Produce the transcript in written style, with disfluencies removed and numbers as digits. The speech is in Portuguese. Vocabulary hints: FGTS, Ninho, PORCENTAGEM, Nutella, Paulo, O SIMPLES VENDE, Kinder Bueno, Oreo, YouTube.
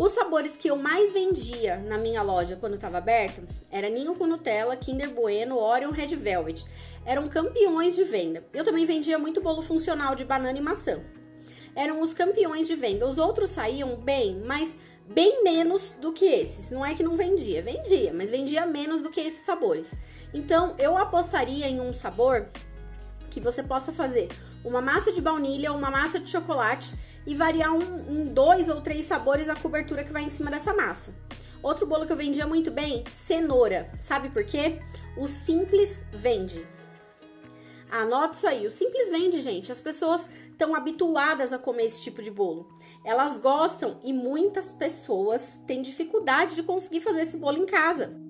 Os sabores que eu mais vendia na minha loja quando estava aberto era Ninho com Nutella, Kinder Bueno, Oreo, Red Velvet. Eram campeões de venda. Eu também vendia muito bolo funcional de banana e maçã. Eram os campeões de venda. Os outros saíam bem, mas bem menos do que esses. Não é que não vendia, vendia, mas vendia menos do que esses sabores. Então, eu apostaria em um sabor que você possa fazer uma massa de baunilha, uma massa de chocolate e variar dois ou três sabores a cobertura que vai em cima dessa massa. Outro bolo que eu vendia muito bem, cenoura. Sabe por quê? O simples vende. Anota isso aí. O simples vende, gente. As pessoas estão habituadas a comer esse tipo de bolo. Elas gostam e muitas pessoas têm dificuldade de conseguir fazer esse bolo em casa.